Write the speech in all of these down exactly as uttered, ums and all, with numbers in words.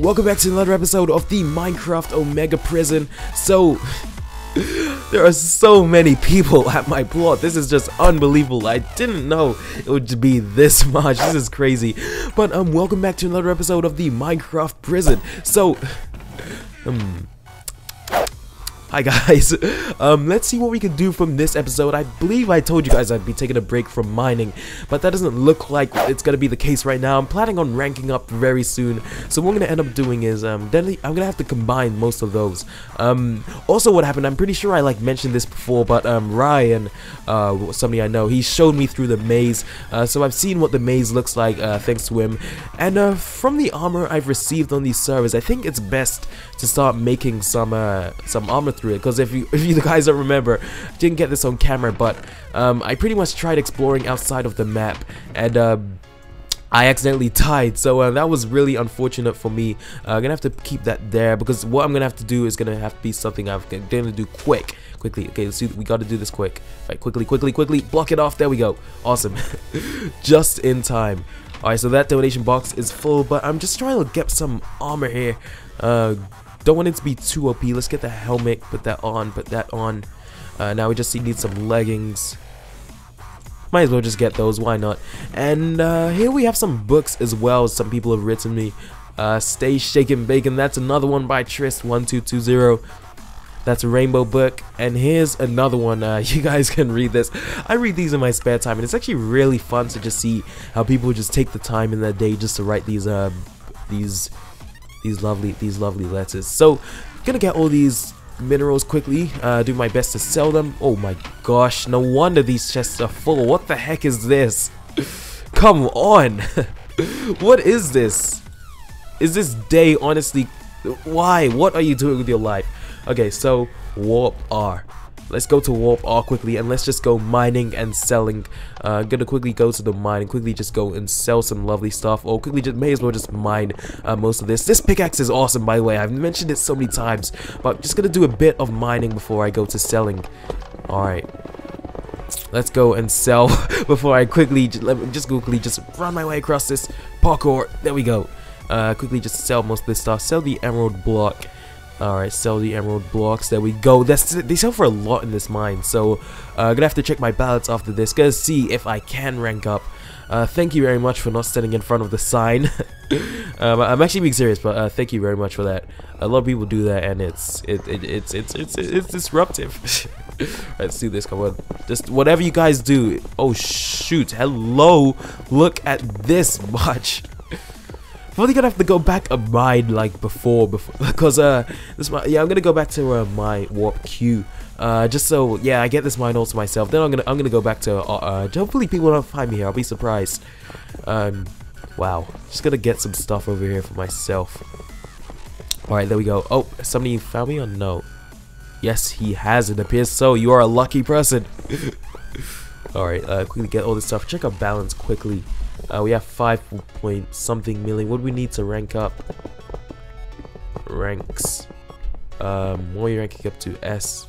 Welcome back to another episode of the Minecraft Omega Prison. So, there are so many people at my plot. This is just unbelievable. I didn't know it would be this much. This is crazy. But, um, welcome back to another episode of the Minecraft Prison. So, um... hi guys, um, let's see what we can do from this episode. I believe I told you guys I'd be taking a break from mining, but that doesn't look like it's gonna be the case right now. I'm planning on ranking up very soon, so what I'm gonna end up doing is, um, deadly, I'm gonna have to combine most of those. Um, also what happened, I'm pretty sure I like mentioned this before, but um, Ryan, uh, somebody I know, he showed me through the maze, uh, so I've seen what the maze looks like, uh, thanks to him. And uh, from the armor I've received on these servers, I think it's best to start making some, uh, some armor it, because if you if you guys don't remember, I didn't get this on camera, but um, I pretty much tried exploring outside of the map, and um, I accidentally died, so uh, that was really unfortunate for me. I'm uh, gonna have to keep that there, because what I'm gonna have to do is gonna have to be something I'm gonna do quick, quickly. Okay, let's do, we gotta do this quick. All right, quickly, quickly, quickly, block it off, there we go, awesome. Just in time. Alright, so that donation box is full, but I'm just trying to get some armor here. uh, Don't want it to be too O P. Let's get the helmet, put that on, put that on. Uh, now we just need some leggings. Might as well just get those, why not? And uh, here we have some books as well. Some people have written me. Uh, Stay Shaken Bacon, that's another one by Trist twelve twenty. That's a rainbow book. And here's another one. Uh, you guys can read this. I read these in my spare time, and it's actually really fun to just see how people just take the time in their day just to write these, uh, these... These lovely, these lovely letters. So, gonna get all these minerals quickly. Uh, do my best to sell them. Oh my gosh! No wonder these chests are full. What the heck is this? Come on! What is this? Is this day honestly? Why? What are you doing with your life? Okay, so warp R. Let's go to warp R quickly, and let's just go mining and selling. Uh, I'm gonna quickly go to the mine and quickly just go and sell some lovely stuff, or quickly just may as well just mine uh, most of this. This pickaxe is awesome, by the way. I've mentioned it so many times, but I'm just gonna do a bit of mining before I go to selling. All right, let's go and sell before I quickly let me just quickly just run my way across this parkour. There we go. Uh, quickly just sell most of this stuff. Sell the emerald block. Alright, sell the emerald blocks, there we go. That's, they sell for a lot in this mine, so I'm uh, gonna have to check my balance after this, gonna see if I can rank up. Uh, thank you very much for not standing in front of the sign. um, I'm actually being serious, but uh, thank you very much for that. A lot of people do that, and it's it, it, it's, it's, it's, it's disruptive. Let's do this, come on. Just whatever you guys do. Oh shoot, hello, look at this much. Probably gonna have to go back a mine like before, before because uh, this mine, yeah, I'm gonna go back to uh, my warp Q, uh, just so yeah, I get this mine all to myself. Then I'm gonna I'm gonna go back to uh, uh hopefully people don't find me here. I'll be surprised. Um, wow, just gonna get some stuff over here for myself. All right, there we go. Oh, somebody found me or no? Yes, he has. It appears so. You are a lucky person. All right, uh, quickly get all this stuff. Check our balance quickly. Uh, we have five point something million. What do we need to rank up? Ranks. Um, what are you ranking up to? S.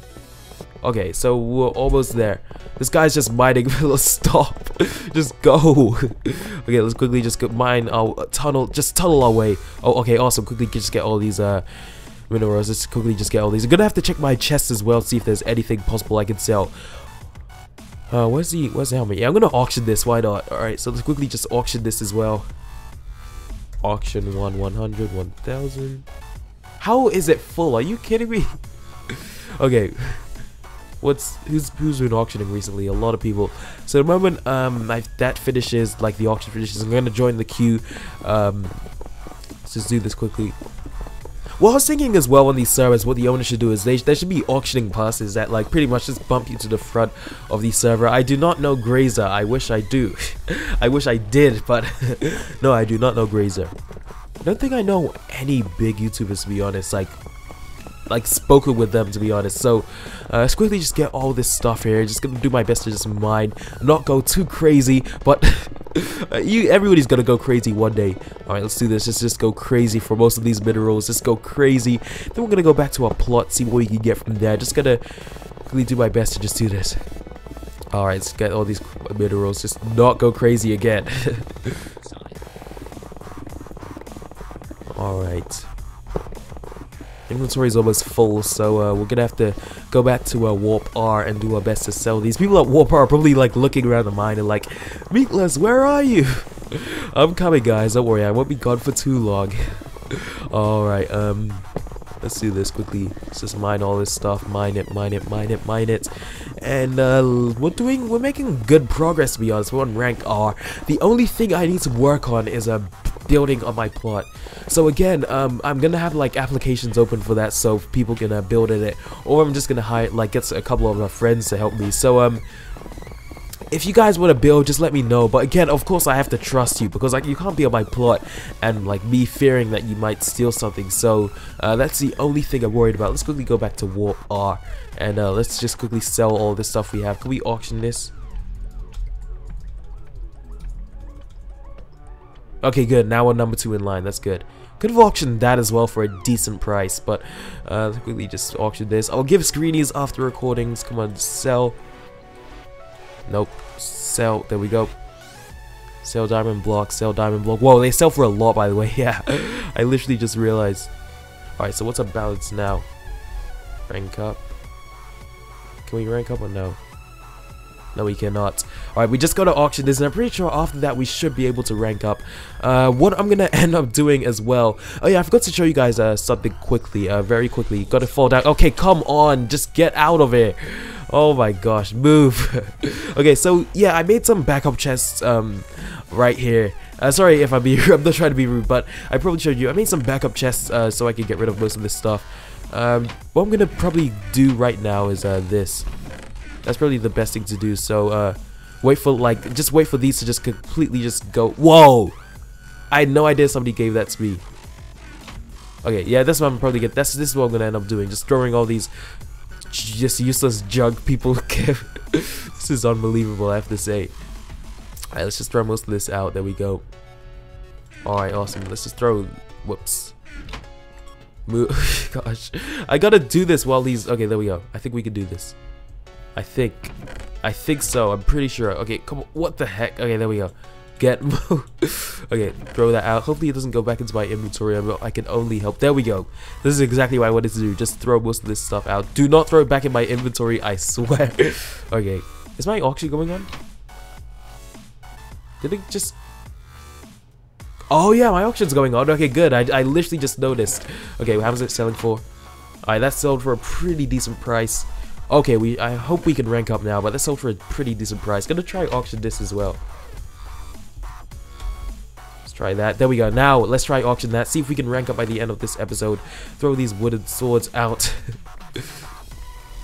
Okay, so we're almost there. This guy's just mining. Stop. Just go. Okay, let's quickly just go mine our uh, tunnel. Just tunnel our way. Oh, okay, awesome. Quickly just get all these uh, minerals. Let's quickly just get all these. I'm gonna have to check my chest as well, see if there's anything possible I can sell. Uh, where's the, where's the helmet? Yeah, I'm gonna auction this, why not? Alright, so let's quickly just auction this as well. Auction one, one hundred, one thousand. How is it full? Are you kidding me? Okay. What's, who's, who's been auctioning recently? A lot of people. So the moment um, I, that finishes, like the auction finishes, I'm gonna join the queue. Um, let's just do this quickly. Well, I was thinking as well on these servers, what the owner should do is they, they should be auctioning passes that like pretty much just bump you to the front of the server. I do not know Grazer. I wish I do. I wish I did, but no, I do not know Grazer. I don't think I know any big YouTubers, to be honest, like like spoken with them, to be honest. So uh, let's quickly just get all this stuff here. Just gonna do my best to just mine, not go too crazy, but uh, you everybody's gonna go crazy one day. All right, let's do this. Let's just go crazy for most of these minerals. Just go crazy. Then we're gonna go back to our plot, see what we can get from there. Just gonna really do my best to just do this. All right, let's get all these minerals. Just not go crazy again. Alright. Inventory is almost full, so uh, we're gonna have to go back to uh, Warp R and do our best to sell these. People at Warp R are probably like looking around the mine and like, Meatless, where are you? I'm coming, guys, don't worry, I won't be gone for too long. Alright, um, let's do this quickly. Let's just mine all this stuff, mine it, mine it, mine it, mine it. And uh, we're doing, we're making good progress, to be honest. We're on rank R. The only thing I need to work on is a building on my plot. So again, um, I'm gonna have like applications open for that, so people can uh, build in it, or I'm just gonna hire like get a couple of my friends to help me. So um, if you guys want to build, just let me know. But again, of course, I have to trust you, because like you can't be on my plot and like me fearing that you might steal something. So uh, that's the only thing I'm worried about. Let's quickly go back to Warp R and uh, let's just quickly sell all this stuff we have. Can we auction this? Okay, good. Now we're number two in line. That's good. Could have auctioned that as well for a decent price, but uh, quickly just auction this. I'll give screenies after recordings. Come on, sell. Nope. Sell. There we go. Sell diamond block. Sell diamond block. Whoa, they sell for a lot, by the way. Yeah, I literally just realized. Alright, so what's our balance now? Rank up. Can we rank up or no? No, we cannot. Alright, we just got to auction this, and I'm pretty sure after that we should be able to rank up. Uh, what I'm going to end up doing as well... Oh yeah, I forgot to show you guys uh, something quickly, uh, very quickly. Got to fall down. Okay, come on, just get out of here. Oh my gosh, move. Okay, so yeah, I made some backup chests um, right here. Uh, sorry if I'm, being, I'm not trying to be rude, but I probably showed you. I made some backup chests uh, so I could get rid of most of this stuff. Um, what I'm going to probably do right now is uh, this. That's probably the best thing to do, so uh, wait for like, just wait for these to just completely just go. Whoa! I had no idea somebody gave that to me. Okay, yeah, that's what I'm probably get. That's this is what I'm gonna end up doing, just throwing all these just useless junk people give. This is unbelievable, I have to say. Alright, let's just throw most of this out. There we go. Alright, awesome. Let's just throw. Whoops. Move. Gosh, I gotta do this while these. Okay, there we go. I think we can do this. I think, I think so. I'm pretty sure. Okay, come on. What the heck? Okay, there we go. Get moved. Okay, throw that out. Hopefully it doesn't go back into my inventory. I can only help. There we go. This is exactly what I wanted to do. Just throw most of this stuff out. Do not throw it back in my inventory. I swear. Okay, is my auction going on? Did it just? Oh yeah, my auction's going on. Okay, good. I I literally just noticed. Okay, how is it selling for? Alright, that's sold for a pretty decent price. Okay, we. I hope we can rank up now, but that's sold for a pretty decent price. Gonna try auction this as well. Let's try that. There we go. Now, let's try auction that. See if we can rank up by the end of this episode. Throw these wooden swords out.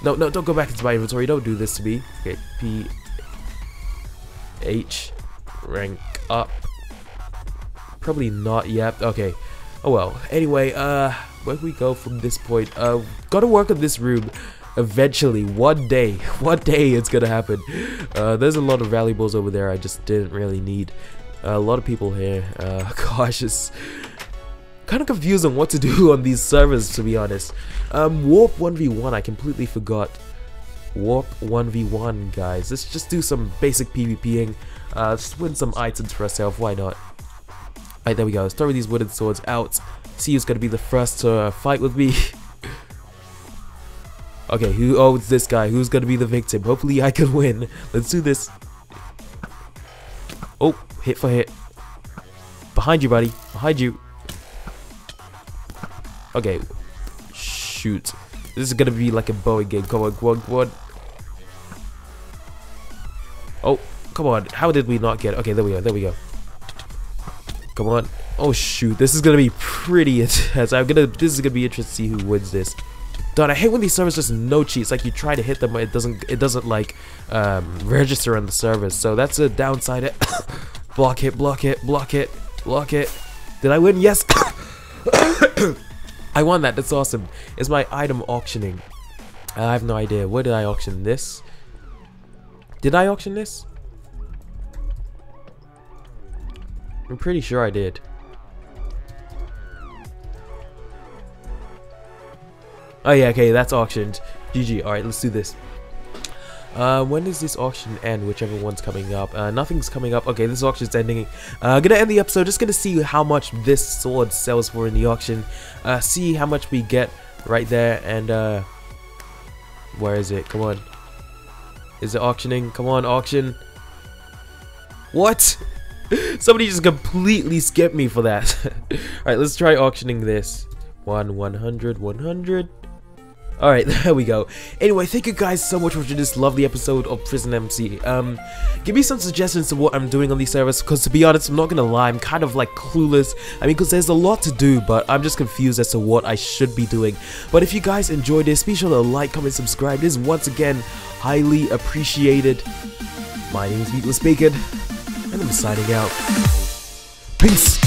No, no, don't go back into my inventory. Don't do this to me. Okay, P... H... Rank up. Probably not yet. Okay. Oh well. Anyway, uh... where do we go from this point? Uh, gotta work on this room. Eventually, one day, one day it's gonna happen. Uh, there's a lot of valuables over there I just didn't really need. Uh, a lot of people here. Uh, gosh, it's kind of confused on what to do on these servers, to be honest. Um, warp one v one, I completely forgot. Warp one v one, guys. Let's just do some basic PvPing. Uh, just win some items for ourselves, why not? Alright, there we go. Let's throw these wooden swords out. See who's gonna be the first to uh, fight with me. Okay, who owns this guy? Who's gonna be the victim? Hopefully I can win. Let's do this. Oh, hit for hit. Behind you, buddy. Behind you. Okay. Shoot. This is gonna be like a Boeing game. Come on, come on, come on. Oh, come on. How did we not get it? Okay, there we go, there we go. Come on. Oh shoot, this is gonna be pretty intense. I'm gonna this is gonna be interesting to see who wins this. God, I hate when these servers just no cheats. Like you try to hit them, but it doesn't. It doesn't like um, register on the servers. So that's a downside. Block it, block it, block it, block it. Did I win? Yes. I won that. That's awesome. Is my item auctioning? I have no idea. Where did I auction this? Did I auction this? I'm pretty sure I did. Oh yeah, okay, that's auctioned. G G, alright, let's do this. Uh, when does this auction end? Whichever one's coming up. Uh, nothing's coming up. Okay, this auction's ending. Uh, gonna end the episode. Just gonna see how much this sword sells for in the auction. Uh, see how much we get right there. And uh, where is it? Come on. Is it auctioning? Come on, auction. What? Somebody just completely skipped me for that. Alright, let's try auctioning this. one, one hundred, one hundred. Alright, there we go. Anyway, thank you guys so much for watching this lovely episode of Prison M C. Um, give me some suggestions of what I'm doing on these servers, because to be honest, I'm not gonna lie, I'm kind of like clueless. I mean, because there's a lot to do, but I'm just confused as to what I should be doing. But if you guys enjoyed this, be sure to like, comment, subscribe. This is once again highly appreciated. My name is Meatless Bacon, and I'm signing out. Peace!